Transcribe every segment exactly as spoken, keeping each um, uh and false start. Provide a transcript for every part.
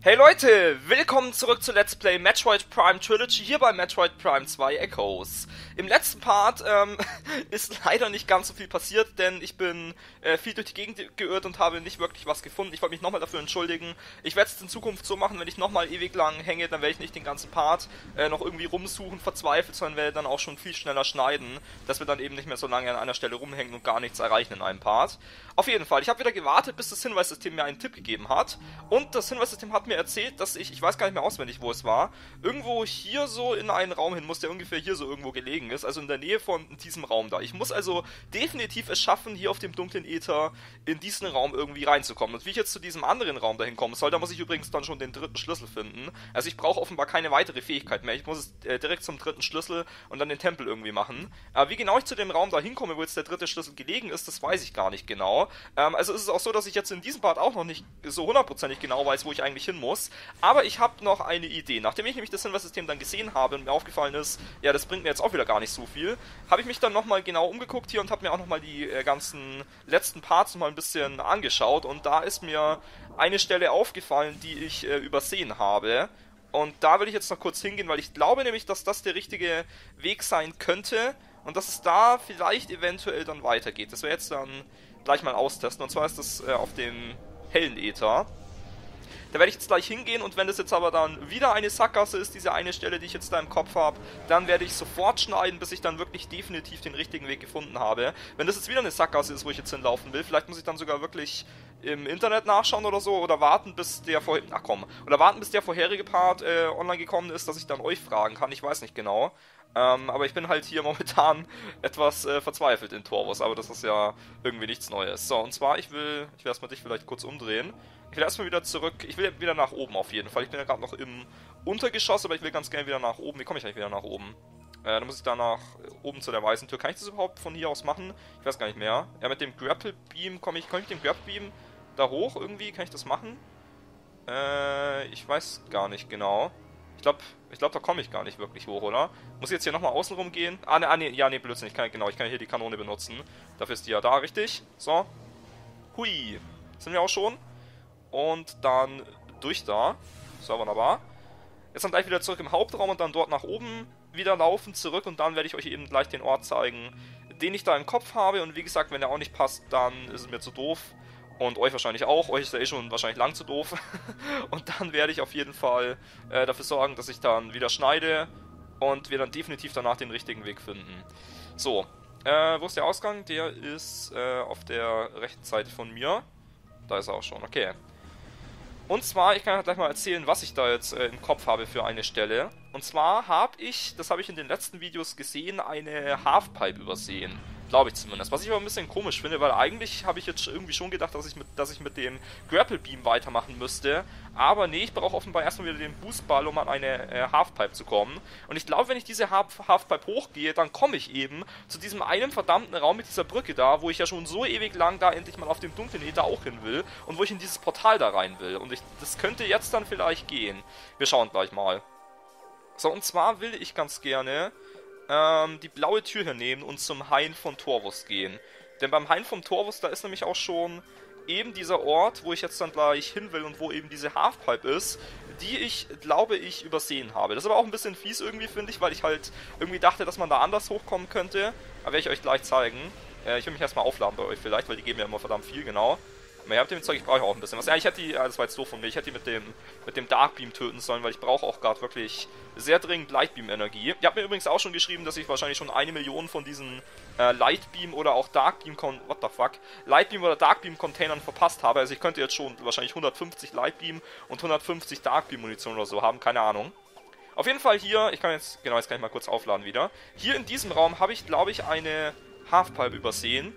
Hey Leute, willkommen zurück zu Let's Play Metroid Prime Trilogy hier bei Metroid Prime zwei Echoes. Im letzten Part ähm, ist leider nicht ganz so viel passiert, denn ich bin äh, viel durch die Gegend geirrt und habe nicht wirklich was gefunden. Ich wollte mich nochmal dafür entschuldigen. Ich werde es in Zukunft so machen, wenn ich nochmal ewig lang hänge, dann werde ich nicht den ganzen Part äh, noch irgendwie rumsuchen, verzweifelt, sondern werde dann auch schon viel schneller schneiden, dass wir dann eben nicht mehr so lange an einer Stelle rumhängen und gar nichts erreichen in einem Part. Auf jeden Fall, ich habe wieder gewartet, bis das Hinweissystem mir einen Tipp gegeben hat, und das Hinweissystem hat mir erzählt, dass ich, ich weiß gar nicht mehr auswendig, wo es war, irgendwo hier so in einen Raum hin muss, der ungefähr hier so irgendwo gelegen ist, also in der Nähe von diesem Raum da. Ich muss also definitiv es schaffen, hier auf dem dunklen Äther in diesen Raum irgendwie reinzukommen. Und wie ich jetzt zu diesem anderen Raum dahin kommen soll, da muss ich übrigens dann schon den dritten Schlüssel finden. Also ich brauche offenbar keine weitere Fähigkeit mehr. Ich muss es äh, direkt zum dritten Schlüssel und dann den Tempel irgendwie machen. Aber wie genau ich zu dem Raum da hinkomme, wo jetzt der dritte Schlüssel gelegen ist, das weiß ich gar nicht genau. Ähm, also ist es auch so, dass ich jetzt in diesem Part auch noch nicht so hundertprozentig genau weiß, wo ich eigentlich hin muss, aber ich habe noch eine Idee. Nachdem ich nämlich das Hinweissystem dann gesehen habe und mir aufgefallen ist, ja, das bringt mir jetzt auch wieder gar nicht so viel, habe ich mich dann nochmal genau umgeguckt hier und habe mir auch nochmal die äh, ganzen letzten Parts nochmal ein bisschen angeschaut, und da ist mir eine Stelle aufgefallen, die ich äh, übersehen habe, und da will ich jetzt noch kurz hingehen, weil ich glaube nämlich, dass das der richtige Weg sein könnte und dass es da vielleicht eventuell dann weitergeht. Das werde ich jetzt dann gleich mal austesten, und zwar ist das äh, auf dem hellen Äther. Da werde ich jetzt gleich hingehen, und wenn das jetzt aber dann wieder eine Sackgasse ist, diese eine Stelle, die ich jetzt da im Kopf habe, dann werde ich sofort schneiden, bis ich dann wirklich definitiv den richtigen Weg gefunden habe. Wenn das jetzt wieder eine Sackgasse ist, wo ich jetzt hinlaufen will, vielleicht muss ich dann sogar wirklich im Internet nachschauen oder so, oder warten, bis der vorher... Ach komm, oder warten, bis der vorherige Part äh, online gekommen ist, dass ich dann euch fragen kann, ich weiß nicht genau. Ähm, aber ich bin halt hier momentan etwas äh, verzweifelt in Torvus, aber das ist ja irgendwie nichts Neues. So, und zwar, ich will, ich will erstmal dich vielleicht kurz umdrehen. Ich will erstmal wieder zurück, ich will wieder nach oben auf jeden Fall. Ich bin ja gerade noch im Untergeschoss, aber ich will ganz gerne wieder nach oben. Wie komme ich eigentlich wieder nach oben? Äh, dann muss ich da nach oben zu der weißen Tür. Kann ich das überhaupt von hier aus machen? Ich weiß gar nicht mehr. Ja, mit dem Grapple Beam komme ich, komme ich mit dem Grapple Beam da hoch irgendwie? Kann ich das machen? Äh, ich weiß gar nicht genau. Ich glaube, ich glaub, da komme ich gar nicht wirklich hoch, oder? Muss ich jetzt hier nochmal außen rum gehen? Ah, ne, ah, ne, ja, ne, Blödsinn. Ich kann, genau, ich kann hier die Kanone benutzen. Dafür ist die ja da, richtig? So. Hui. Sind wir auch schon? Und dann durch da. So, wunderbar. Jetzt dann gleich wieder zurück im Hauptraum und dann dort nach oben wieder laufen, zurück. Und dann werde ich euch eben gleich den Ort zeigen, den ich da im Kopf habe. Und wie gesagt, wenn der auch nicht passt, dann ist es mir zu doof. Und euch wahrscheinlich auch. Euch ist ja eh schon wahrscheinlich lang zu doof. Und dann werde ich auf jeden Fall äh, dafür sorgen, dass ich dann wieder schneide und wir dann definitiv danach den richtigen Weg finden. So, äh, wo ist der Ausgang? Der ist äh, auf der rechten Seite von mir. Da ist er auch schon, okay. Und zwar, ich kann halt gleich mal erzählen, was ich da jetzt äh, im Kopf habe für eine Stelle. Und zwar habe ich, das habe ich in den letzten Videos gesehen, eine Halfpipe übersehen. Glaube ich zumindest. Was ich aber ein bisschen komisch finde, weil eigentlich habe ich jetzt irgendwie schon gedacht, dass ich mit, dass ich mit dem Grapple Beam weitermachen müsste. Aber nee, ich brauche offenbar erstmal wieder den Boostball, um an eine äh, Halfpipe zu kommen. Und ich glaube, wenn ich diese Half Halfpipe hochgehe, dann komme ich eben zu diesem einen verdammten Raum mit dieser Brücke da, wo ich ja schon so ewig lang da endlich mal auf dem dunklen Äther auch hin will. Und wo ich in dieses Portal da rein will. Und ich, das könnte jetzt dann vielleicht gehen. Wir schauen gleich mal. So, und zwar will ich ganz gerne die blaue Tür hier nehmen und zum Hain von Torvus gehen. Denn beim Hain von Torvus, da ist nämlich auch schon eben dieser Ort, wo ich jetzt dann gleich hin will und wo eben diese Halfpipe ist, die ich, glaube ich, übersehen habe. Das ist aber auch ein bisschen fies irgendwie, finde ich, weil ich halt irgendwie dachte, dass man da anders hochkommen könnte. Aber werde ich euch gleich zeigen. Äh, ich will mich erstmal aufladen bei euch vielleicht, weil die geben ja immer verdammt viel, genau. Aber ihr habt dem Zeug, ich brauche auch ein bisschen was. Ja, ich hätte die, ah, das war jetzt so von mir, ich hätte die mit dem, mit dem Dark Beam töten sollen, weil ich brauche auch gerade wirklich sehr dringend Light Beam Energie. Ihr habt mir übrigens auch schon geschrieben, dass ich wahrscheinlich schon eine Million von diesen äh, Light Beam oder auch Dark Beam, Con what the fuck, Light Beam oder Dark Beam Containern verpasst habe. Also ich könnte jetzt schon wahrscheinlich hundertfünfzig Light Beam und hundertfünfzig Dark Beam Munition oder so haben, keine Ahnung. Auf jeden Fall hier, ich kann jetzt, genau, jetzt kann ich mal kurz aufladen wieder. Hier in diesem Raum habe ich, glaube ich, eine Halfpipe übersehen.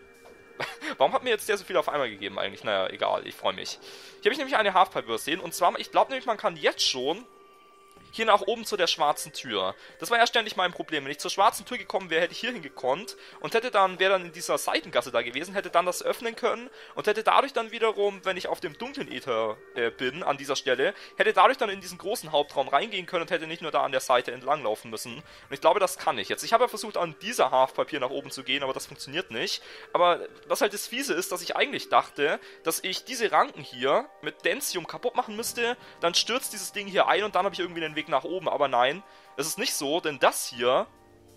Warum hat mir jetzt der so viel auf einmal gegeben eigentlich? Naja, egal, ich freue mich. Hier habe ich nämlich eine Halfpipe übersehen. Und zwar, ich glaube nämlich, man kann jetzt schon hier nach oben zu der schwarzen Tür. Das war ja ständig mein Problem. Wenn ich zur schwarzen Tür gekommen wäre, hätte ich hier hingekonnt und hätte dann, wäre dann in dieser Seitengasse da gewesen, hätte dann das öffnen können und hätte dadurch dann wiederum, wenn ich auf dem dunklen Äther äh, bin, an dieser Stelle, hätte dadurch dann in diesen großen Hauptraum reingehen können und hätte nicht nur da an der Seite entlang laufen müssen. Und ich glaube, das kann ich jetzt. Ich habe ja versucht, an dieser Halfpipe nach oben zu gehen, aber das funktioniert nicht. Aber was halt das Fiese ist, dass ich eigentlich dachte, dass ich diese Ranken hier mit Densium kaputt machen müsste, dann stürzt dieses Ding hier ein und dann habe ich irgendwie den Weg nach oben. Aber nein, es ist nicht so, denn das hier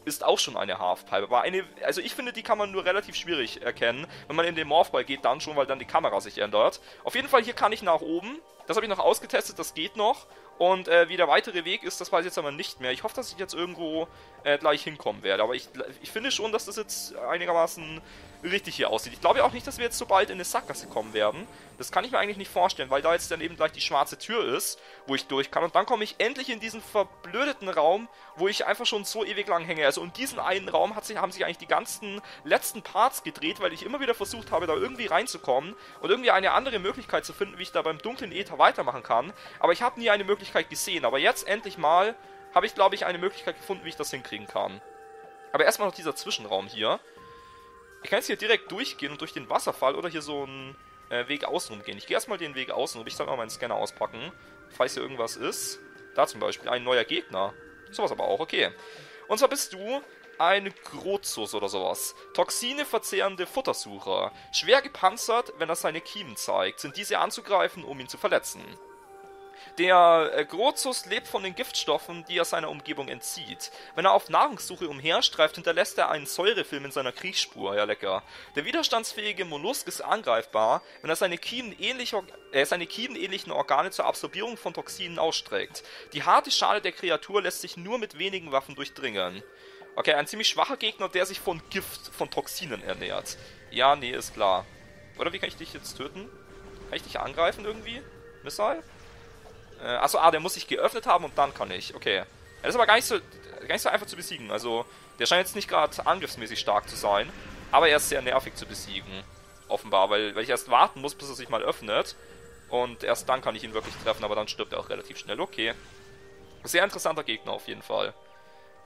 ist auch schon eine Halfpipe. Aber eine, also ich finde, die kann man nur relativ schwierig erkennen. Wenn man in den Morph Ball geht, dann schon, weil dann die Kamera sich ändert. Auf jeden Fall, hier kann ich nach oben. Das habe ich noch ausgetestet, das geht noch. Und äh, wie der weitere Weg ist, das weiß ich jetzt aber nicht mehr. Ich hoffe, dass ich jetzt irgendwo äh, gleich hinkommen werde. Aber ich, ich finde schon, dass das jetzt einigermaßen richtig hier aussieht. Ich glaube auch nicht, dass wir jetzt so bald in eine Sackgasse kommen werden. Das kann ich mir eigentlich nicht vorstellen, weil da jetzt dann eben gleich die schwarze Tür ist, wo ich durch kann. Und dann komme ich endlich in diesen verblödeten Raum, wo ich einfach schon so ewig lang hänge. Also um diesen einen Raum hat sich, haben sich eigentlich die ganzen letzten Parts gedreht, weil ich immer wieder versucht habe, da irgendwie reinzukommen und irgendwie eine andere Möglichkeit zu finden, wie ich da beim dunklen Äther weitermachen kann. Aber ich habe nie eine Möglichkeit gesehen, aber jetzt endlich mal habe ich, glaube ich, eine Möglichkeit gefunden, wie ich das hinkriegen kann. Aber erstmal noch dieser Zwischenraum hier. Ich kann jetzt hier direkt durchgehen und durch den Wasserfall oder hier so einen äh, Weg außenrum gehen. Ich gehe erstmal den Weg außen und ich soll mal meinen Scanner auspacken, falls hier irgendwas ist. Da zum Beispiel ein neuer Gegner. Sowas aber auch, okay. Und zwar bist du ein Grozus oder sowas. Toxine verzehrende Futtersucher. Schwer gepanzert, wenn er seine Kiemen zeigt, sind diese anzugreifen, um ihn zu verletzen. Der Grozus lebt von den Giftstoffen, die er seiner Umgebung entzieht. Wenn er auf Nahrungssuche umherstreift, hinterlässt er einen Säurefilm in seiner Kriegsspur. Ja, lecker. Der widerstandsfähige Mollusk ist angreifbar, wenn er seine kiemenähnlichen äh, seine kiemenähnlichen Organe zur Absorbierung von Toxinen ausstreckt. Die harte Schale der Kreatur lässt sich nur mit wenigen Waffen durchdringen. Okay, ein ziemlich schwacher Gegner, der sich von Gift, von Toxinen ernährt. Ja, nee, ist klar. Oder wie kann ich dich jetzt töten? Kann ich dich angreifen irgendwie? Missile? Achso, ah, der muss sich geöffnet haben und dann kann ich. Okay. Ja, das ist aber gar nicht so, gar nicht so einfach zu besiegen. Also, der scheint jetzt nicht gerade angriffsmäßig stark zu sein. Aber er ist sehr nervig zu besiegen. Offenbar, weil, weil ich erst warten muss, bis er sich mal öffnet. Und erst dann kann ich ihn wirklich treffen, aber dann stirbt er auch relativ schnell. Okay. Sehr interessanter Gegner auf jeden Fall.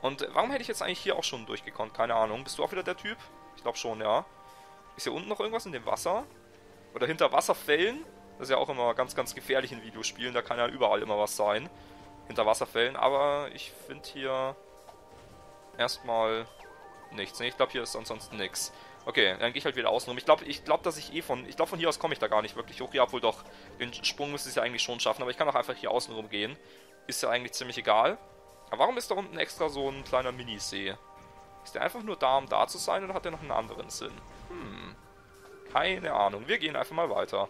Und warum hätte ich jetzt eigentlich hier auch schon durchgekommen? Keine Ahnung. Bist du auch wieder der Typ? Ich glaube schon, ja. Ist hier unten noch irgendwas in dem Wasser? Oder hinter Wasserfällen? Das ist ja auch immer ganz, ganz gefährlich in Videospielen. Da kann ja überall immer was sein. Hinter Wasserfällen. Aber ich finde hier erstmal nichts. Ne, ich glaube, hier ist ansonsten nichts. Okay, dann gehe ich halt wieder außen rum. Ich glaube, ich glaub, dass ich eh von... Ich glaube, von hier aus komme ich da gar nicht wirklich hoch. Ja, obwohl doch, den Sprung müsste ich ja eigentlich schon schaffen. Aber ich kann auch einfach hier außen rum gehen. Ist ja eigentlich ziemlich egal. Aber warum ist da unten extra so ein kleiner Minisee? Ist der einfach nur da, um da zu sein? Oder hat der noch einen anderen Sinn? Hm... Keine Ahnung. Wir gehen einfach mal weiter.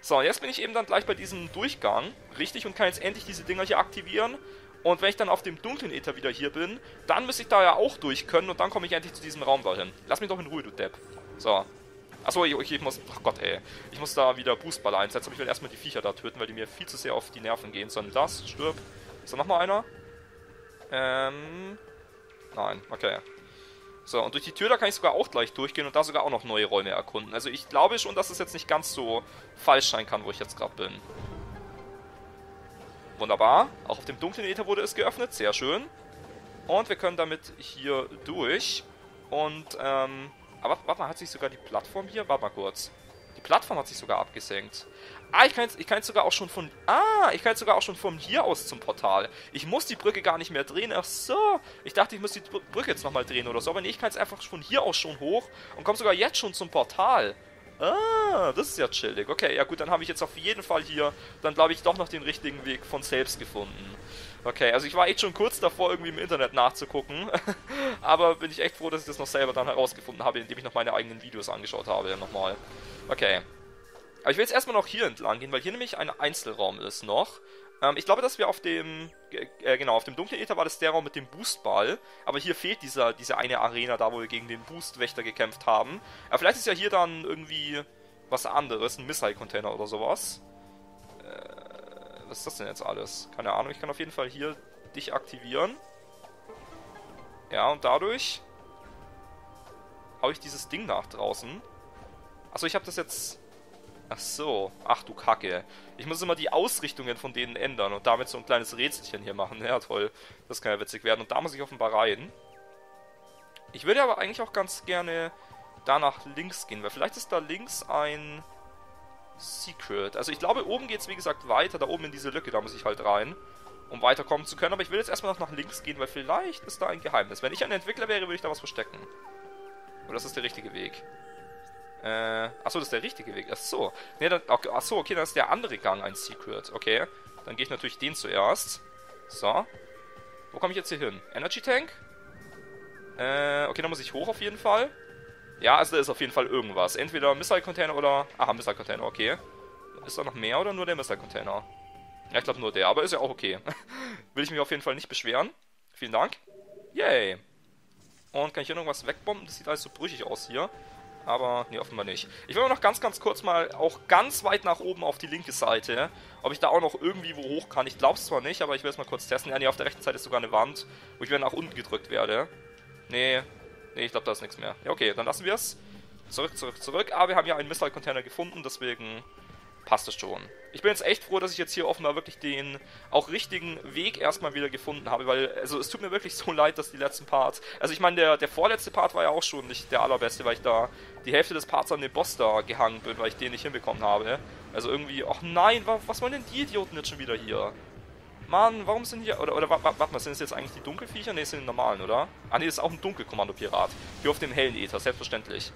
So, jetzt bin ich eben dann gleich bei diesem Durchgang. Richtig, und kann jetzt endlich diese Dinger hier aktivieren. Und wenn ich dann auf dem dunklen Äther wieder hier bin, dann müsste ich da ja auch durch können. Und dann komme ich endlich zu diesem Raum dahin. Lass mich doch in Ruhe, du Depp. So. Achso, ich, ich muss... Ach Gott, ey. Ich muss da wieder Boostball einsetzen. Aber ich will erstmal die Viecher da töten, weil die mir viel zu sehr auf die Nerven gehen. Sondern das, stirb. Ist da nochmal einer? Ähm... Nein, okay. So, und durch die Tür, da kann ich sogar auch gleich durchgehen und da sogar auch noch neue Räume erkunden. Also ich glaube schon, dass es jetzt nicht ganz so falsch sein kann, wo ich jetzt gerade bin. Wunderbar. Auch auf dem dunklen Äther wurde es geöffnet. Sehr schön. Und wir können damit hier durch. Und, ähm... Aber warte mal, hat sich sogar die Plattform hier... Warte mal kurz. Die Plattform hat sich sogar abgesenkt. Ah, ich kann jetzt, ich kann jetzt sogar auch schon von... Ah, ich kann jetzt sogar auch schon von hier aus zum Portal. Ich muss die Brücke gar nicht mehr drehen. Ach so. Ich dachte, ich muss die Brücke jetzt nochmal drehen oder so. Aber nee, ich kann jetzt einfach von hier aus schon hoch und komme sogar jetzt schon zum Portal. Ah, das ist ja chillig. Okay, ja gut, dann habe ich jetzt auf jeden Fall hier, dann glaube ich, doch noch den richtigen Weg von selbst gefunden. Okay, also ich war echt schon kurz davor, irgendwie im Internet nachzugucken. Aber bin ich echt froh, dass ich das noch selber dann herausgefunden habe, indem ich noch meine eigenen Videos angeschaut habe. Nochmal. Okay. Aber ich will jetzt erstmal noch hier entlang gehen, weil hier nämlich ein Einzelraum ist noch. Ähm, ich glaube, dass wir auf dem... Äh, genau, auf dem dunklen Äther war das der Raum mit dem Boostball. Aber hier fehlt dieser, diese eine Arena da, wo wir gegen den Boostwächter gekämpft haben. Aber vielleicht ist ja hier dann irgendwie was anderes. Ein Missile-Container oder sowas. Äh, was ist das denn jetzt alles? Keine Ahnung, ich kann auf jeden Fall hier dich aktivieren. Ja, und dadurch... habe ich dieses Ding nach draußen. Achso, ich habe das jetzt... Ach so. Ach du Kacke. Ich muss immer die Ausrichtungen von denen ändern und damit so ein kleines Rätselchen hier machen. Ja, toll. Das kann ja witzig werden. Und da muss ich offenbar rein. Ich würde aber eigentlich auch ganz gerne da nach links gehen, weil vielleicht ist da links ein Secret. Also ich glaube, oben geht es wie gesagt weiter. Da oben in diese Lücke, da muss ich halt rein, um weiterkommen zu können. Aber ich will jetzt erstmal noch nach links gehen, weil vielleicht ist da ein Geheimnis. Wenn ich ein Entwickler wäre, würde ich da was verstecken. Aber das ist der richtige Weg. Äh, achso, das ist der richtige Weg. Achso. Nee, dann, achso, okay, dann ist der andere Gang ein Secret. Okay, dann gehe ich natürlich den zuerst. So. Wo komme ich jetzt hier hin? Energy Tank? Äh, okay, dann muss ich hoch auf jeden Fall. Ja, also da ist auf jeden Fall irgendwas. Entweder Missile Container oder... Aha, Missile Container, okay. Ist da noch mehr oder nur der Missile Container? Ja, ich glaube nur der, aber ist ja auch okay. Will ich mich auf jeden Fall nicht beschweren. Vielen Dank. Yay. Und kann ich hier noch was wegbomben? Das sieht alles so brüchig aus hier. Aber, nee, offenbar nicht. Ich will aber noch ganz, ganz kurz mal auch ganz weit nach oben auf die linke Seite. Ob ich da auch noch irgendwie wo hoch kann. Ich glaube es zwar nicht, aber ich will es mal kurz testen. Ja, nee, auf der rechten Seite ist sogar eine Wand, wo ich wieder nach unten gedrückt werde. Nee, nee, ich glaube, da ist nichts mehr. Ja, okay, dann lassen wir es. Zurück, zurück, zurück. Aber wir haben ja einen Missile-Container gefunden, deswegen passt es schon. Ich bin jetzt echt froh, dass ich jetzt hier offenbar wirklich den auch richtigen Weg erstmal wieder gefunden habe, weil, also es tut mir wirklich so leid, dass die letzten Parts, also ich meine, der, der vorletzte Part war ja auch schon nicht der allerbeste, weil ich da die Hälfte des Parts an den Boss da gehangen bin, weil ich den nicht hinbekommen habe. Also irgendwie, ach nein, was wollen denn die Idioten jetzt schon wieder hier? Mann, warum sind hier, oder, oder warte mal, sind das jetzt eigentlich die Dunkelviecher? Ne, das sind die normalen, oder? Ah ne, das ist auch ein Dunkelkommandopirat. Hier auf dem hellen Äther, selbstverständlich.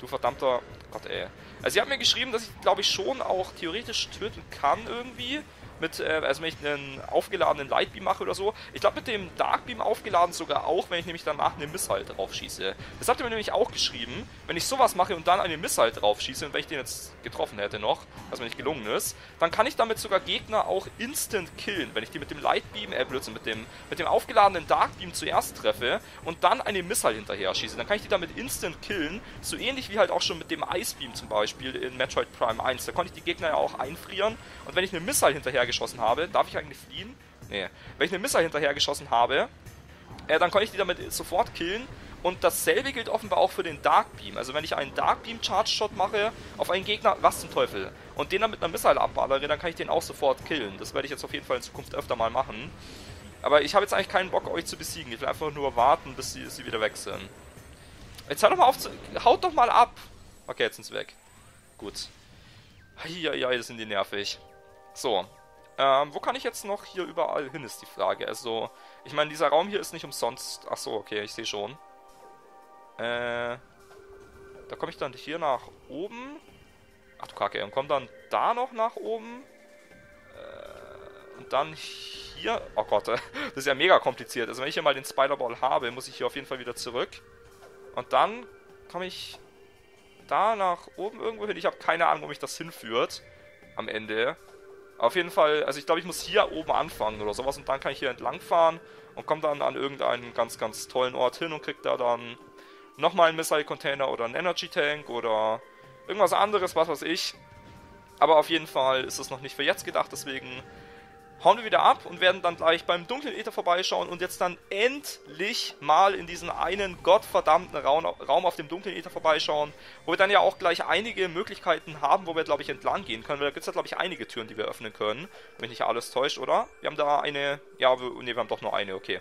Du verdammter... Gott, ey. Also sie haben mir geschrieben, dass ich, glaube ich, schon auch theoretisch töten kann irgendwie. Mit, äh, also wenn ich einen aufgeladenen Light Beam mache oder so. Ich glaube, mit dem Dark Beam aufgeladen sogar auch, wenn ich nämlich danach eine Missile drauf schieße. Das habt ihr mir nämlich auch geschrieben. Wenn ich sowas mache und dann eine Missile drauf schieße, und wenn ich den jetzt getroffen hätte noch, was mir nicht gelungen ist, dann kann ich damit sogar Gegner auch instant killen. Wenn ich die mit dem Light Beam, äh, Blödsinn, mit dem, mit dem aufgeladenen Dark Beam zuerst treffe und dann eine Missile hinterher schieße, dann kann ich die damit instant killen. So ähnlich wie halt auch schon mit dem Ice Beam zum Beispiel in Metroid Prime eins. Da konnte ich die Gegner ja auch einfrieren. Und wenn ich eine Missile hinterher geschossen habe, darf ich eigentlich fliehen? Nee. Wenn ich eine Missile hinterher geschossen habe, äh, dann konnte ich die damit sofort killen. Und dasselbe gilt offenbar auch für den Dark Beam. Also wenn ich einen Dark Beam Charge Shot mache auf einen Gegner, was zum Teufel? Und den dann mit einer Missile abballere, dann kann ich den auch sofort killen. Das werde ich jetzt auf jeden Fall in Zukunft öfter mal machen. Aber ich habe jetzt eigentlich keinen Bock, euch zu besiegen. Ich will einfach nur warten, bis sie, sie wieder weg sind. Jetzt hört doch mal auf zu... Haut doch mal ab! Okay, jetzt sind sie weg. Gut. Eieiei, das sind die nervig. So. Ähm, wo kann ich jetzt noch hier überall hin, ist die Frage. Also, ich meine, dieser Raum hier ist nicht umsonst... Achso, okay, ich sehe schon. Äh, da komme ich dann hier nach oben. Ach du Kacke, und komme dann da noch nach oben. Äh, und dann hier... Oh Gott, das ist ja mega kompliziert. Also, wenn ich hier mal den Spider-Ball habe, muss ich hier auf jeden Fall wieder zurück. Und dann komme ich da nach oben irgendwo hin. Ich habe keine Ahnung, wo mich das hinführt am Ende. Auf jeden Fall, also ich glaube, ich muss hier oben anfangen oder sowas und dann kann ich hier entlang fahren und komme dann an irgendeinen ganz, ganz tollen Ort hin und kriege da dann nochmal einen Missile-Container oder einen Energy-Tank oder irgendwas anderes, was weiß ich. Aber auf jeden Fall ist es noch nicht für jetzt gedacht, deswegen hauen wir wieder ab und werden dann gleich beim dunklen Äther vorbeischauen und jetzt dann endlich mal in diesen einen gottverdammten Raum auf dem dunklen Äther vorbeischauen, wo wir dann ja auch gleich einige Möglichkeiten haben, wo wir, glaube ich, entlang gehen können, weil da gibt es ja, glaube ich, einige Türen, die wir öffnen können, wenn mich nicht alles täuscht, oder? Wir haben da eine, ja, wir, nee, wir haben doch nur eine, okay.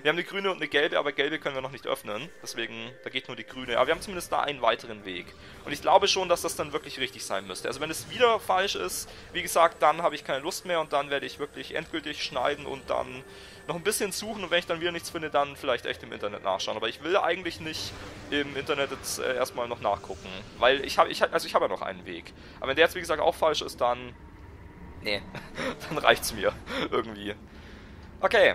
Wir haben eine grüne und eine gelbe, aber gelbe können wir noch nicht öffnen, deswegen, da geht nur die grüne, aber wir haben zumindest da einen weiteren Weg. Und ich glaube schon, dass das dann wirklich richtig sein müsste. Also wenn es wieder falsch ist, wie gesagt, dann habe ich keine Lust mehr und dann werde ich wirklich endgültig schneiden und dann noch ein bisschen suchen und wenn ich dann wieder nichts finde, dann vielleicht echt im Internet nachschauen. Aber ich will eigentlich nicht im Internet jetzt äh, erstmal noch nachgucken, weil ich habe ich, also ich hab ja noch einen Weg. Aber wenn der jetzt wie gesagt auch falsch ist, dann... Nee. Dann reicht's mir irgendwie. Okay.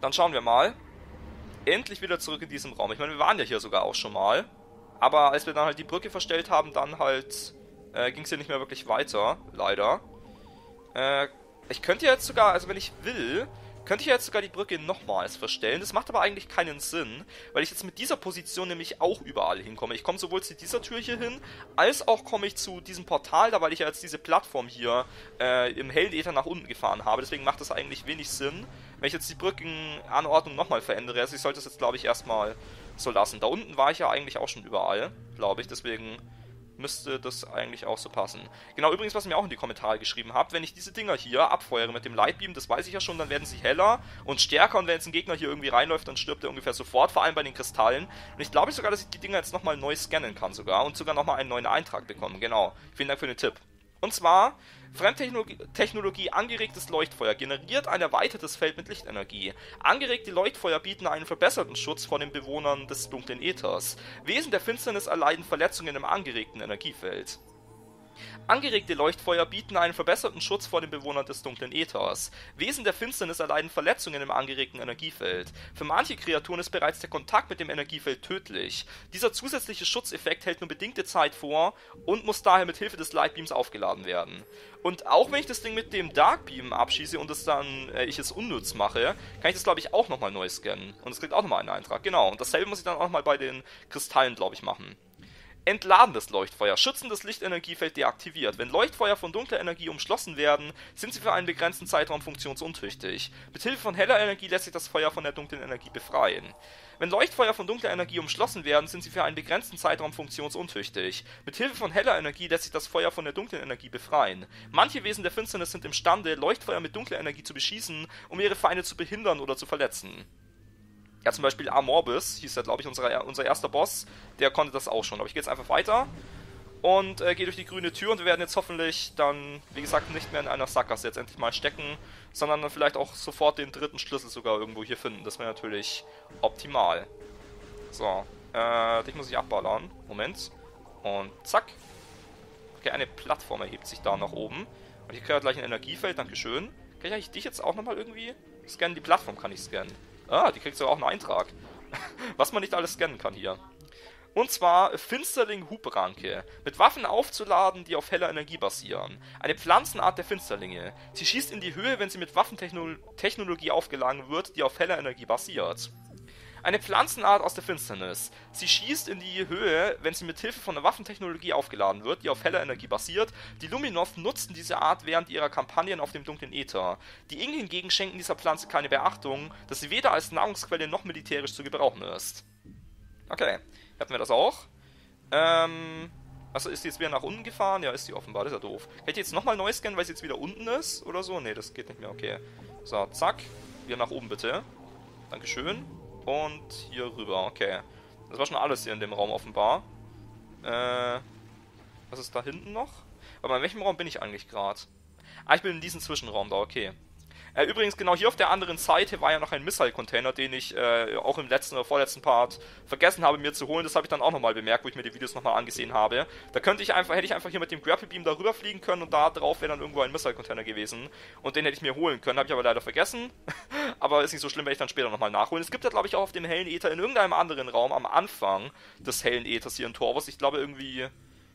Dann schauen wir mal. Endlich wieder zurück in diesem Raum. Ich meine, wir waren ja hier sogar auch schon mal. Aber als wir dann halt die Brücke verstellt haben, dann halt äh, ging es ja nicht mehr wirklich weiter. Leider. Äh, ich könnte ja jetzt sogar, also wenn ich will, könnte ich ja jetzt sogar die Brücke nochmals verstellen. Das macht aber eigentlich keinen Sinn, weil ich jetzt mit dieser Position nämlich auch überall hinkomme. Ich komme sowohl zu dieser Tür hier hin, als auch komme ich zu diesem Portal da, weil ich ja jetzt diese Plattform hier äh, im hellen Äther nach unten gefahren habe. Deswegen macht das eigentlich wenig Sinn, wenn ich jetzt die Brückenanordnung nochmal verändere. Also ich sollte das jetzt, glaube ich, erstmal so lassen. Da unten war ich ja eigentlich auch schon überall, glaube ich, deswegen... müsste das eigentlich auch so passen. Genau, übrigens, was ihr mir auch in die Kommentare geschrieben habt, wenn ich diese Dinger hier abfeuere mit dem Light Beam, das weiß ich ja schon, dann werden sie heller und stärker, und wenn jetzt ein Gegner hier irgendwie reinläuft, dann stirbt er ungefähr sofort, vor allem bei den Kristallen. Und ich glaube sogar, dass ich die Dinger jetzt nochmal neu scannen kann sogar und sogar nochmal einen neuen Eintrag bekommen. Genau, vielen Dank für den Tipp. Und zwar, Fremdtechnologie angeregtes Leuchtfeuer generiert ein erweitertes Feld mit Lichtenergie. Angeregte Leuchtfeuer bieten einen verbesserten Schutz vor den Bewohnern des dunklen Äthers. Wesen der Finsternis erleiden Verletzungen im angeregten Energiefeld. Angeregte Leuchtfeuer bieten einen verbesserten Schutz vor den Bewohnern des dunklen Äthers. Wesen der Finsternis erleiden Verletzungen im angeregten Energiefeld. Für manche Kreaturen ist bereits der Kontakt mit dem Energiefeld tödlich. Dieser zusätzliche Schutzeffekt hält nur bedingte Zeit vor und muss daher mit Hilfe des Lightbeams aufgeladen werden. Und auch wenn ich das Ding mit dem Dark Beam abschieße und das dann, äh, ich es unnütz mache, kann ich das, glaube ich, auch nochmal neu scannen. Und es kriegt auch nochmal einen Eintrag, genau. Und dasselbe muss ich dann auch nochmal bei den Kristallen, glaube ich, machen. Entladendes Leuchtfeuer. Schützendes Lichtenergiefeld deaktiviert. Wenn Leuchtfeuer von dunkler Energie umschlossen werden, sind sie für einen begrenzten Zeitraum funktionsuntüchtig. Mit Hilfe von heller Energie lässt sich das Feuer von der dunklen Energie befreien. Wenn Leuchtfeuer von dunkler Energie umschlossen werden, sind sie für einen begrenzten Zeitraum funktionsuntüchtig. Mit Hilfe von heller Energie lässt sich das Feuer von der dunklen Energie befreien. Manche Wesen der Finsternis sind imstande, Leuchtfeuer mit dunkler Energie zu beschießen, um ihre Feinde zu behindern oder zu verletzen. Ja, zum Beispiel Amorbis, hieß ja, glaube ich, unser, unser erster Boss, der konnte das auch schon. Aber ich gehe jetzt einfach weiter und äh, gehe durch die grüne Tür, und wir werden jetzt hoffentlich dann, wie gesagt, nicht mehr in einer Sackgasse jetzt endlich mal stecken, sondern dann vielleicht auch sofort den dritten Schlüssel sogar irgendwo hier finden. Das wäre natürlich optimal. So, äh, dich muss ich abballern. Moment. Und zack. Okay, eine Plattform erhebt sich da nach oben. Und ich kriege ja gleich ein Energiefeld, dankeschön. Kann ich eigentlich dich jetzt auch nochmal irgendwie scannen? Die Plattform kann ich scannen. Ah, die kriegt sogar auch einen Eintrag. Was man nicht alles scannen kann hier. Und zwar Finsterling-Hubranke. Mit Waffen aufzuladen, die auf heller Energie basieren. Eine Pflanzenart der Finsterlinge. Sie schießt in die Höhe, wenn sie mit Waffentechnologie aufgeladen wird, die auf heller Energie basiert. Eine Pflanzenart aus der Finsternis. Sie schießt in die Höhe, wenn sie mit Hilfe von der Waffentechnologie aufgeladen wird, die auf heller Energie basiert. Die Luminoth nutzten diese Art während ihrer Kampagnen auf dem dunklen Äther. Die Ingen hingegen schenken dieser Pflanze keine Beachtung, dass sie weder als Nahrungsquelle noch militärisch zu gebrauchen ist. Okay, hatten wir das auch. Ähm, also ist die jetzt wieder nach unten gefahren? Ja, ist die offenbar, das ist ja doof. Kann ich die jetzt nochmal neu scannen, weil sie jetzt wieder unten ist oder so? Ne, das geht nicht mehr, okay. So, zack, wieder nach oben bitte. Dankeschön. Und hier rüber, okay. Das war schon alles hier in dem Raum offenbar. Äh, was ist da hinten noch? Aber in welchem Raum bin ich eigentlich gerade? Ah, ich bin in diesem Zwischenraum da, okay. Äh, übrigens, genau hier auf der anderen Seite war ja noch ein Missile-Container, den ich äh, auch im letzten oder vorletzten Part vergessen habe, mir zu holen. Das habe ich dann auch nochmal bemerkt, wo ich mir die Videos nochmal angesehen habe. Da könnte ich einfach, hätte ich einfach hier mit dem Grapple Beam darüber fliegen können, und da drauf wäre dann irgendwo ein Missile-Container gewesen. Und den hätte ich mir holen können, habe ich aber leider vergessen. Aber ist nicht so schlimm, werde ich dann später nochmal nachholen. Es gibt ja, glaube ich, auch auf dem hellen Äther in irgendeinem anderen Raum am Anfang des hellen Äthers hier in Torvus. Ich glaube irgendwie...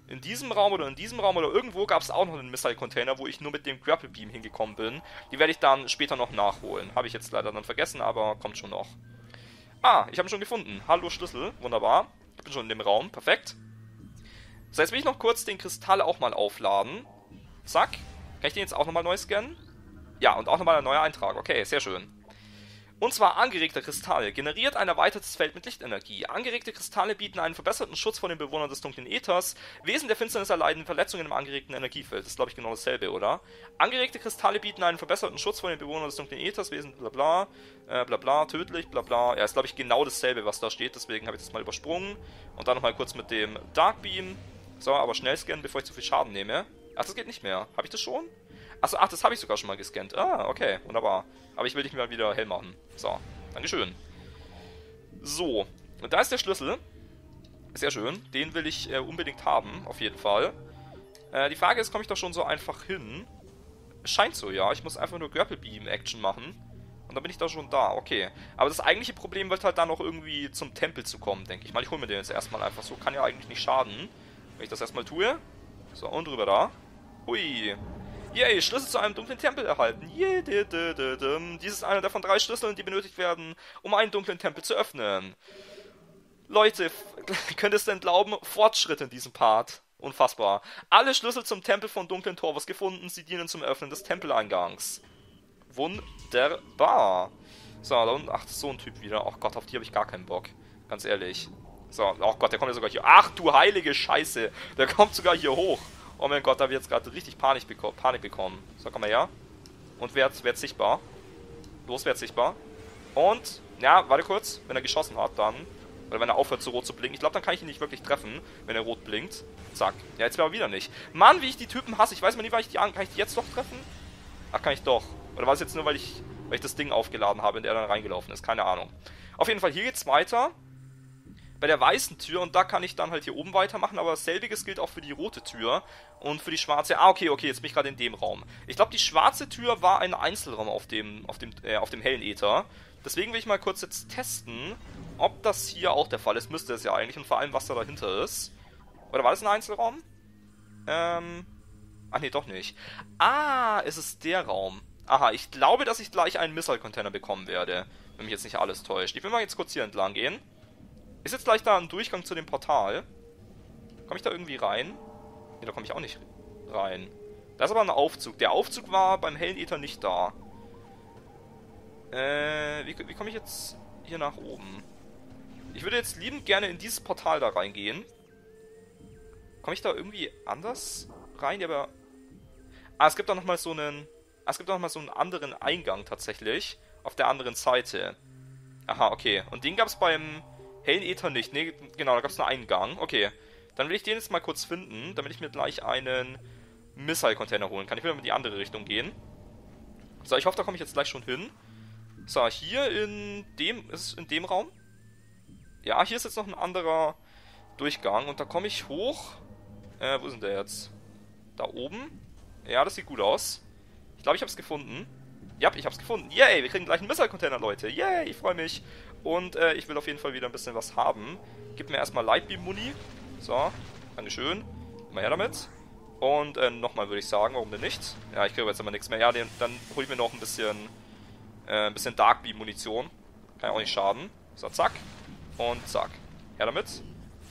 In diesem Raum oder in diesem Raum oder irgendwo gab es auch noch einen Missile-Container, wo ich nur mit dem Grapple Beam hingekommen bin. Die werde ich dann später noch nachholen. Habe ich jetzt leider dann vergessen, aber kommt schon noch. Ah, ich habe ihn schon gefunden. Hallo Schlüssel, wunderbar. Ich bin schon in dem Raum, perfekt. So, jetzt will ich noch kurz den Kristall auch mal aufladen. Zack. Kann ich den jetzt auch nochmal neu scannen? Ja, und auch nochmal ein neuer Eintrag. Okay, sehr schön. Und zwar angeregter Kristall. Generiert ein erweitertes Feld mit Lichtenergie. Angeregte Kristalle bieten einen verbesserten Schutz vor den Bewohnern des dunklen Äthers. Wesen der Finsternis erleiden Verletzungen im angeregten Energiefeld. Das ist, glaube ich, genau dasselbe, oder? Angeregte Kristalle bieten einen verbesserten Schutz vor den Bewohnern des dunklen Äthers. Wesen bla bla, äh, bla bla, tödlich, bla bla. Ja, ist, glaube ich, genau dasselbe, was da steht. Deswegen habe ich das mal übersprungen. Und dann nochmal kurz mit dem Dark Beam. So, aber schnell scannen, bevor ich zu viel Schaden nehme. Ach, das geht nicht mehr. Habe ich das schon? Achso, ach, das habe ich sogar schon mal gescannt. Ah, okay, wunderbar. Aber ich will dich mal wieder hell machen. So, dankeschön. So, und da ist der Schlüssel. Sehr schön. Den will ich äh, unbedingt haben, auf jeden Fall. Äh, die Frage ist, komme ich da schon so einfach hin? Scheint so, ja. Ich muss einfach nur Grapple Beam Action machen. Und dann bin ich da schon da, okay. Aber das eigentliche Problem wird halt dann noch irgendwie zum Tempel zu kommen, denke ich mal. Ich hole mir den jetzt erstmal einfach so. Kann ja eigentlich nicht schaden, wenn ich das erstmal tue. So, und rüber da. Hui. Yay, Schlüssel zu einem dunklen Tempel erhalten. Yay, de, de, de, de. Dies ist einer der von drei Schlüsseln, die benötigt werden, um einen dunklen Tempel zu öffnen. Leute, könnt ihr es denn glauben? Fortschritt in diesem Part. Unfassbar. Alle Schlüssel zum Tempel von dunklen Torvus gefunden. Sie dienen zum Öffnen des Tempeleingangs. Wunderbar. So, da unten. Ach, so ein Typ wieder. Ach Gott, auf die habe ich gar keinen Bock. Ganz ehrlich. So, oh Gott, der kommt ja sogar hier. Ach du heilige Scheiße, der kommt sogar hier hoch. Oh mein Gott, da habe ich jetzt gerade richtig Panik, beko Panik bekommen. So, komm mal her. Und wer wird sichtbar? Los, wer sichtbar? Und, ja, warte kurz. Wenn er geschossen hat, dann... Oder wenn er aufhört, so rot zu blinken. Ich glaube, dann kann ich ihn nicht wirklich treffen, wenn er rot blinkt. Zack. Ja, jetzt wäre er wieder nicht. Mann, wie ich die Typen hasse. Ich weiß mal nicht, wann ich die an... Kann ich die jetzt doch treffen? Ach, kann ich doch. Oder war es jetzt nur, weil ich, weil ich das Ding aufgeladen habe und er dann reingelaufen ist? Keine Ahnung. Auf jeden Fall, hier geht's weiter. Bei der weißen Tür. Und da kann ich dann halt hier oben weitermachen. Aber selbiges gilt auch für die rote Tür. Und für die schwarze... Ah, okay, okay. Jetzt bin ich gerade in dem Raum. Ich glaube, die schwarze Tür war ein Einzelraum auf dem, auf dem, äh, auf dem hellen Äther. Deswegen will ich mal kurz jetzt testen, ob das hier auch der Fall ist. Müsste es ja eigentlich. Und vor allem, was da dahinter ist. Oder war das ein Einzelraum? Ähm... Ach nee, doch nicht. Ah, es ist der Raum. Aha, ich glaube, dass ich gleich einen Missile-Container bekommen werde. Wenn mich jetzt nicht alles täuscht. Ich will mal jetzt kurz hier entlang gehen. Ist jetzt gleich da ein Durchgang zu dem Portal? Komme ich da irgendwie rein? Ne, da komme ich auch nicht rein. Da ist aber ein Aufzug. Der Aufzug war beim hellen Äther nicht da. Äh, wie, wie komme ich jetzt hier nach oben? Ich würde jetzt liebend gerne in dieses Portal da reingehen. Komme ich da irgendwie anders rein? Ja, aber... Ah, es gibt da nochmal so einen... Ah, es gibt da nochmal so einen anderen Eingang tatsächlich. Auf der anderen Seite. Aha, okay. Und den gab es beim hellen Äther nicht. Ne, genau, da gab es einen Eingang. Okay. Dann will ich den jetzt mal kurz finden, damit ich mir gleich einen Missile-Container holen kann. Ich will mal in die andere Richtung gehen. So, ich hoffe, da komme ich jetzt gleich schon hin. So, hier in dem, ist es in dem Raum? Ja, hier ist jetzt noch ein anderer Durchgang und da komme ich hoch. Äh, wo sind der jetzt? Da oben? Ja, das sieht gut aus. Ich glaube, ich habe es gefunden. Ja, ich habe es gefunden. Yay, wir kriegen gleich einen Missile-Container, Leute. Yay, ich freue mich. Und äh, ich will auf jeden Fall wieder ein bisschen was haben. Gib mir erstmal Light Beam Muni. So, dankeschön. Mal her damit. Und äh, nochmal würde ich sagen, warum denn nicht? Ja, ich kriege jetzt aber nichts mehr. Ja, den, dann hole ich mir noch ein bisschen... Äh, ein bisschen Dark Beam Munition. Kann ja auch nicht schaden. So, zack. Und zack. Her damit.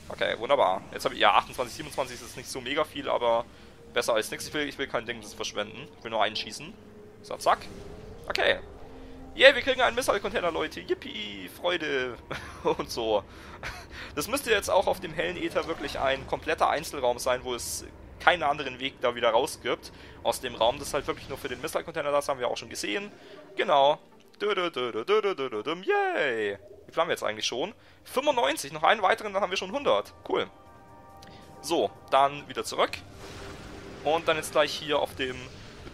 Okay, wunderbar. Jetzt habe ich... Ja, achtundzwanzig, siebenundzwanzig ist jetzt nicht so mega viel, aber besser als nichts. Ich will, ich will kein Ding das verschwenden. Ich will nur einen schießen. So, zack. Okay. Yay, yeah, wir kriegen einen Missile-Container, Leute. Yippie, Freude. Und so. Das müsste jetzt auch auf dem hellen Äther wirklich ein kompletter Einzelraum sein, wo es keinen anderen Weg da wieder raus gibt aus dem Raum. Das ist halt wirklich nur für den Missile-Container. Das haben wir auch schon gesehen. Genau. Dö, dö, dö, dö, dö, dö, dö, dö. Yay! Wie viel haben wir jetzt eigentlich schon? fünfundneunzig. Noch einen weiteren, dann haben wir schon hundert. Cool. So, dann wieder zurück. Und dann jetzt gleich hier auf dem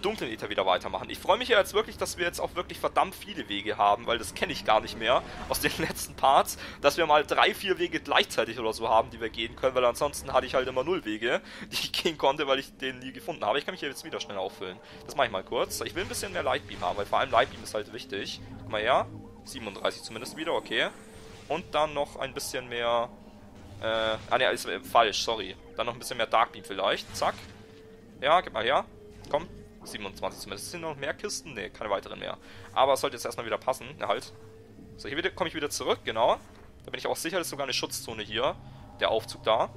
dunklen Äther wieder weitermachen. Ich freue mich ja jetzt wirklich, dass wir jetzt auch wirklich verdammt viele Wege haben, weil das kenne ich gar nicht mehr aus den letzten Parts, dass wir mal drei, vier Wege gleichzeitig oder so haben, die wir gehen können, weil ansonsten hatte ich halt immer null Wege, die ich gehen konnte, weil ich den nie gefunden habe. Ich kann mich hier jetzt wieder schnell auffüllen. Das mache ich mal kurz. Ich will ein bisschen mehr Light Beam haben, weil vor allem Light Beam ist halt wichtig. Guck mal her. siebenunddreißig zumindest wieder, okay. Und dann noch ein bisschen mehr... Äh, ah ne, ist äh, falsch, sorry. Dann noch ein bisschen mehr Dark Beam vielleicht. Zack. Ja, gib mal her. Komm. siebenundzwanzig zumindest. Sind noch mehr Kisten? Ne, keine weiteren mehr. Aber es sollte jetzt erstmal wieder passen. Na halt. So, hier komme ich wieder zurück, genau. Da bin ich auch sicher, das ist sogar eine Schutzzone hier. Der Aufzug da.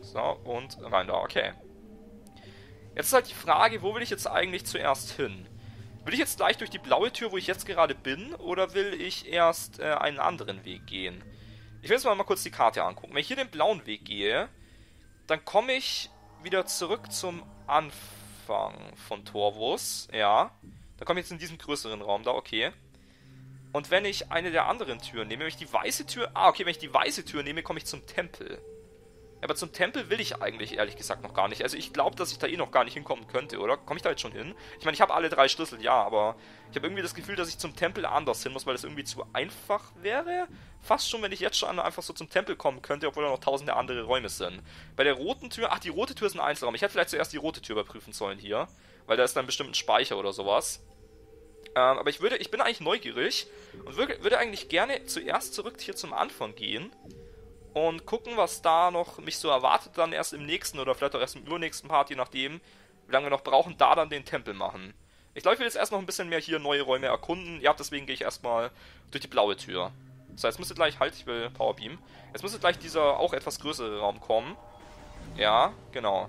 So, und rein da, okay. Jetzt ist halt die Frage, wo will ich jetzt eigentlich zuerst hin? Will ich jetzt gleich durch die blaue Tür, wo ich jetzt gerade bin? Oder will ich erst äh, einen anderen Weg gehen? Ich will jetzt mal, mal kurz die Karte angucken. Wenn ich hier den blauen Weg gehe, dann komme ich wieder zurück zum Anfang von Torvus, ja. Da komme ich jetzt in diesen größeren Raum da, okay. Und wenn ich eine der anderen Türen nehme, wenn ich die weiße Tür... Ah, okay, wenn ich die weiße Tür nehme, komme ich zum Tempel. Aber zum Tempel will ich eigentlich, ehrlich gesagt, noch gar nicht. Also ich glaube, dass ich da eh noch gar nicht hinkommen könnte, oder? Komme ich da jetzt schon hin? Ich meine, ich habe alle drei Schlüssel, ja, aber... Ich habe irgendwie das Gefühl, dass ich zum Tempel anders hin muss, weil das irgendwie zu einfach wäre. Fast schon, wenn ich jetzt schon einfach so zum Tempel kommen könnte, obwohl da noch tausende andere Räume sind. Bei der roten Tür... Ach, die rote Tür ist ein Einzelraum. Ich hätte vielleicht zuerst die rote Tür überprüfen sollen hier. Weil da ist dann bestimmt ein Speicher oder sowas. Ähm, aber ich würde... Ich bin eigentlich neugierig. Und würde, würde eigentlich gerne zuerst zurück hier zum Anfang gehen. Und gucken, was da noch mich so erwartet, dann erst im nächsten oder vielleicht auch erst im übernächsten Part, je nachdem, wie lange wir noch brauchen, da dann den Tempel machen. Ich glaube, ich will jetzt erst noch ein bisschen mehr hier neue Räume erkunden. Ja, deswegen gehe ich erstmal durch die blaue Tür. So, jetzt müsste gleich, halt, ich will Powerbeam. Jetzt müsste gleich dieser auch etwas größere Raum kommen. Ja, genau.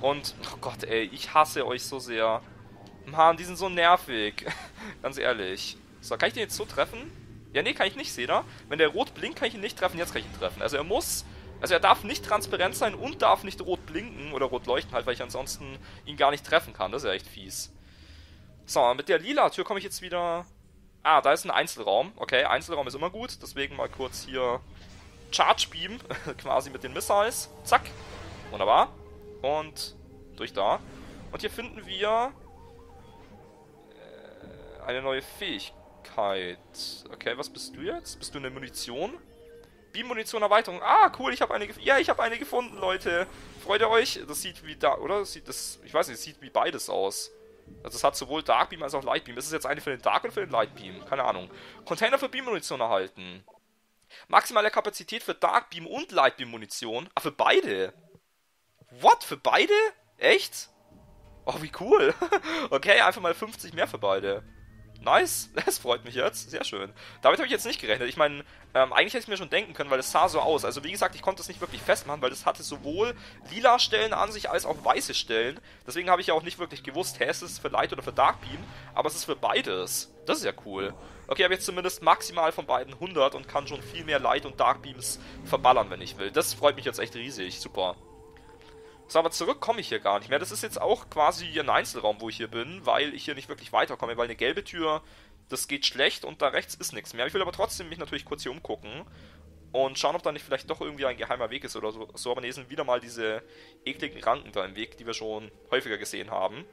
Und, oh Gott, ey, ich hasse euch so sehr. Mann, die sind so nervig. Ganz ehrlich. So, kann ich den jetzt so treffen? Ja, nee, kann ich nicht, seht ihr? Wenn der rot blinkt, kann ich ihn nicht treffen, jetzt kann ich ihn treffen. Also er muss, also er darf nicht transparent sein und darf nicht rot blinken oder rot leuchten halt, weil ich ansonsten ihn gar nicht treffen kann. Das ist ja echt fies. So, mit der lila Tür komme ich jetzt wieder... Ah, da ist ein Einzelraum. Okay, Einzelraum ist immer gut, deswegen mal kurz hier Charge Beam, quasi mit den Missiles. Zack. Wunderbar. Und durch da. Und hier finden wir eine neue Fähigkeit. Okay, was bist du jetzt? Bist du eine Munition? Beam-Munition Erweiterung. Ah, cool, ich habe eine gefunden. Ja, ich habe eine gefunden, Leute. Freut ihr euch? Das sieht wie da, oder? Das sieht das, ich weiß nicht, das sieht wie beides aus. Also es hat sowohl Dark Beam als auch Light Beam. Ist es jetzt eine für den Dark oder für den Light Beam? Keine Ahnung. Container für Beam-Munition erhalten. Maximale Kapazität für Dark Beam und Light Beam-Munition. Ah, für beide? What? Für beide? Echt? Oh, wie cool. Okay, einfach mal fünfzig mehr für beide. Nice, das freut mich jetzt. Sehr schön. Damit habe ich jetzt nicht gerechnet. Ich meine, ähm, eigentlich hätte ich mir schon denken können, weil es sah so aus. Also wie gesagt, ich konnte es nicht wirklich festmachen, weil es hatte sowohl lila Stellen an sich als auch weiße Stellen. Deswegen habe ich ja auch nicht wirklich gewusst, hä, ist es für Light oder für Dark Beam? Aber es ist für beides. Das ist ja cool. Okay, habe jetzt zumindest maximal von beiden hundert und kann schon viel mehr Light und Dark Beams verballern, wenn ich will. Das freut mich jetzt echt riesig. Super. So, aber zurück komme ich hier gar nicht mehr. Das ist jetzt auch quasi ein Einzelraum, wo ich hier bin, weil ich hier nicht wirklich weiterkomme, weil eine gelbe Tür, das geht schlecht und da rechts ist nichts mehr. Ich will aber trotzdem mich natürlich kurz hier umgucken und schauen, ob da nicht vielleicht doch irgendwie ein geheimer Weg ist oder so. So, aber hier sind wieder mal diese ekligen Ranken da im Weg, die wir schon häufiger gesehen haben.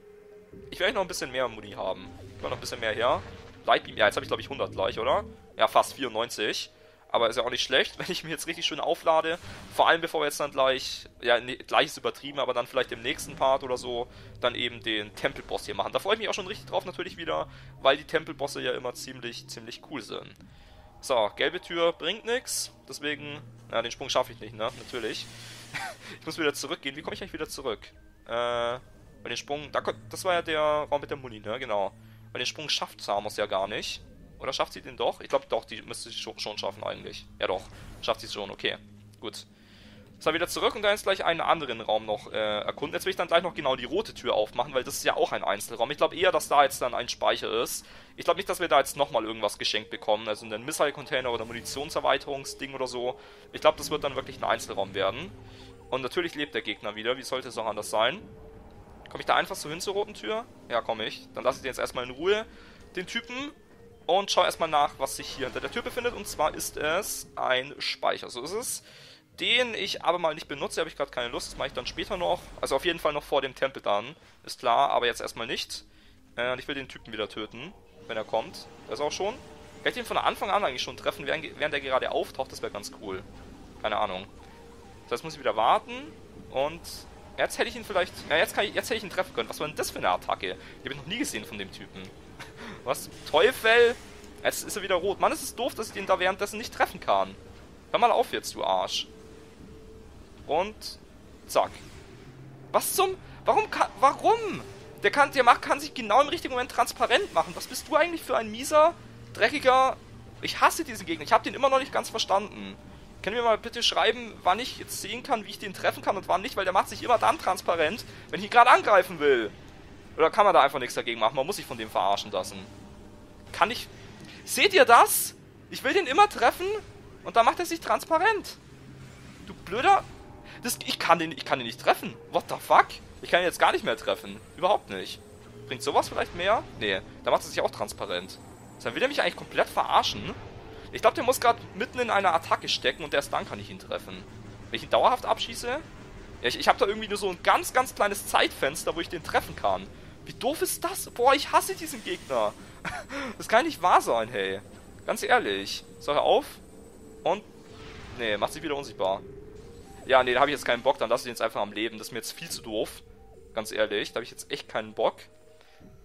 Ich werde noch ein bisschen mehr Muni haben. Ich will noch ein bisschen mehr her. Lightbeam, ja, jetzt habe ich glaube ich hundert gleich, oder? Ja, fast vierundneunzig. Aber ist ja auch nicht schlecht, wenn ich mir jetzt richtig schön auflade. Vor allem bevor wir jetzt dann gleich, ja, ne, gleich ist übertrieben, aber dann vielleicht im nächsten Part oder so, dann eben den Tempelboss hier machen. Da freue ich mich auch schon richtig drauf natürlich wieder, weil die Tempelbosse ja immer ziemlich, ziemlich cool sind. So, gelbe Tür bringt nichts, deswegen, ja, den Sprung schaffe ich nicht, ne, natürlich. Ich muss wieder zurückgehen, wie komme ich eigentlich wieder zurück? Äh, bei den Sprung, da, das war ja der Raum mit der Muni, ne, genau. Bei den Sprung schafft Samus ja gar nicht. Oder schafft sie den doch? Ich glaube doch, die müsste sie schon schaffen eigentlich. Ja doch, schafft sie es schon, okay. Gut. So, wieder zurück und dann ist gleich einen anderen Raum noch äh, erkunden. Jetzt will ich dann gleich noch genau die rote Tür aufmachen, weil das ist ja auch ein Einzelraum. Ich glaube eher, dass da jetzt dann ein Speicher ist. Ich glaube nicht, dass wir da jetzt nochmal irgendwas geschenkt bekommen. Also einen Missile-Container oder Munitionserweiterungsding oder so. Ich glaube, das wird dann wirklich ein Einzelraum werden. Und natürlich lebt der Gegner wieder. Wie sollte es auch anders sein? Komme ich da einfach so hin zur roten Tür? Ja, komme ich. Dann lasse ich den jetzt erstmal in Ruhe, den Typen. Und schau erstmal nach, was sich hier hinter der Tür befindet. Und zwar ist es ein Speicher. So ist es. Den ich aber mal nicht benutze. Habe ich gerade keine Lust. Das mache ich dann später noch. Also auf jeden Fall noch vor dem Tempel dann. Ist klar, aber jetzt erstmal nicht. Äh, ich will den Typen wieder töten, wenn er kommt. Das auch schon. Ich hätte ihn von Anfang an eigentlich schon treffen, während er gerade auftaucht. Das wäre ganz cool. Keine Ahnung. Das heißt, muss ich wieder warten. Und jetzt hätte ich ihn vielleicht... Ja, jetzt, kann ich, jetzt hätte ich ihn treffen können. Was war denn das für eine Attacke? Die habe ich noch nie gesehen von dem Typen. Was zum Teufel? Jetzt ist er wieder rot. Mann, es ist doof, dass ich den da währenddessen nicht treffen kann. Hör mal auf jetzt, du Arsch. Und zack. Was zum... Warum kann... Warum? Der kann, der macht, kann sich genau im richtigen Moment transparent machen. Was bist du eigentlich für ein mieser, dreckiger... Ich hasse diesen Gegner. Ich habe den immer noch nicht ganz verstanden. Können wir mal bitte schreiben, wann ich jetzt sehen kann, wie ich den treffen kann und wann nicht? Weil der macht sich immer dann transparent, wenn ich ihn gerade angreifen will. Oder kann man da einfach nichts dagegen machen? Man muss sich von dem verarschen lassen. Kann ich... Seht ihr das? Ich will den immer treffen und dann macht er sich transparent. Du blöder... Das, ich kann den, ich kann den nicht treffen. What the fuck? Ich kann ihn jetzt gar nicht mehr treffen. Überhaupt nicht. Bringt sowas vielleicht mehr? Nee, da macht er sich auch transparent. Dann will er mich eigentlich komplett verarschen. Ich glaube, der muss gerade mitten in einer Attacke stecken und erst dann kann ich ihn treffen. Wenn ich ihn dauerhaft abschieße... Ja, ich ich habe da irgendwie nur so ein ganz, ganz kleines Zeitfenster, wo ich den treffen kann. Wie doof ist das? Boah, ich hasse diesen Gegner. Das kann nicht wahr sein, hey. Ganz ehrlich. So, hör auf. Und... Nee, macht sich wieder unsichtbar. Ja, nee, da habe ich jetzt keinen Bock. Dann lasse ich den jetzt einfach am Leben. Das ist mir jetzt viel zu doof. Ganz ehrlich. Da habe ich jetzt echt keinen Bock.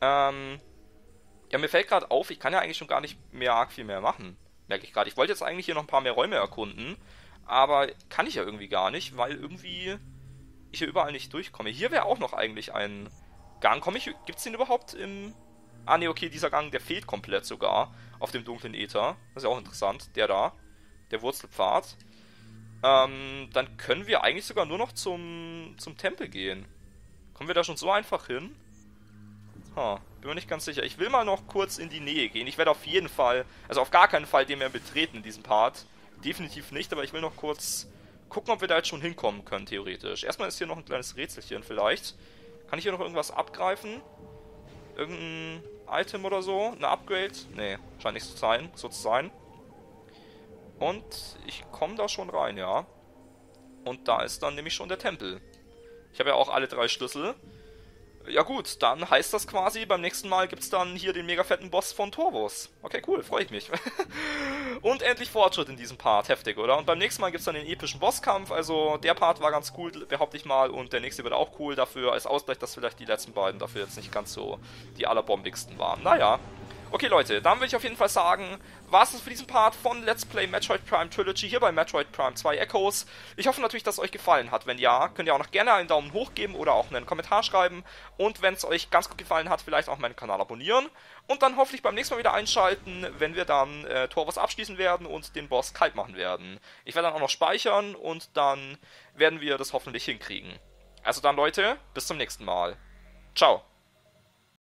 Ähm... Ja, mir fällt gerade auf, ich kann ja eigentlich schon gar nicht mehr arg viel mehr machen. Merke ich gerade. Ich wollte jetzt eigentlich hier noch ein paar mehr Räume erkunden. Aber kann ich ja irgendwie gar nicht, weil irgendwie ich hier überall nicht durchkomme. Hier wäre auch noch eigentlich ein... Gang komme ich... Gibt es den überhaupt im... Ah ne, okay, dieser Gang, der fehlt komplett sogar auf dem dunklen Äther. Das ist ja auch interessant. Der da, der Wurzelpfad. Ähm, dann können wir eigentlich sogar nur noch zum, zum Tempel gehen. Kommen wir da schon so einfach hin? Huh, bin mir nicht ganz sicher. Ich will mal noch kurz in die Nähe gehen. Ich werde auf jeden Fall, also auf gar keinen Fall den mehr betreten in diesem Part. Definitiv nicht, aber ich will noch kurz gucken, ob wir da jetzt schon hinkommen können, theoretisch. Erstmal ist hier noch ein kleines Rätselchen vielleicht. Kann ich hier noch irgendwas abgreifen? Irgendein Item oder so? Eine Upgrade? Nee, scheint nicht so zu sein. So zu sein. Und ich komme da schon rein, ja. Und da ist dann nämlich schon der Tempel. Ich habe ja auch alle drei Schlüssel. Ja gut, dann heißt das quasi, beim nächsten Mal gibt es dann hier den mega fetten Boss von Torvus. Okay, cool, freue ich mich. Und endlich Fortschritt in diesem Part, heftig, oder? Und beim nächsten Mal gibt es dann den epischen Bosskampf, also der Part war ganz cool, behaupte ich mal, und der nächste wird auch cool dafür, als Ausgleich, dass vielleicht die letzten beiden dafür jetzt nicht ganz so die allerbombigsten waren. Naja. Okay Leute, dann würde ich auf jeden Fall sagen, war es das für diesen Part von Let's Play Metroid Prime Trilogy hier bei Metroid Prime zwei Echoes. Ich hoffe natürlich, dass es euch gefallen hat. Wenn ja, könnt ihr auch noch gerne einen Daumen hoch geben oder auch einen Kommentar schreiben. Und wenn es euch ganz gut gefallen hat, vielleicht auch meinen Kanal abonnieren. Und dann hoffentlich beim nächsten Mal wieder einschalten, wenn wir dann äh, Torvus abschließen werden und den Boss kalt machen werden. Ich werde dann auch noch speichern und dann werden wir das hoffentlich hinkriegen. Also dann Leute, bis zum nächsten Mal. Ciao.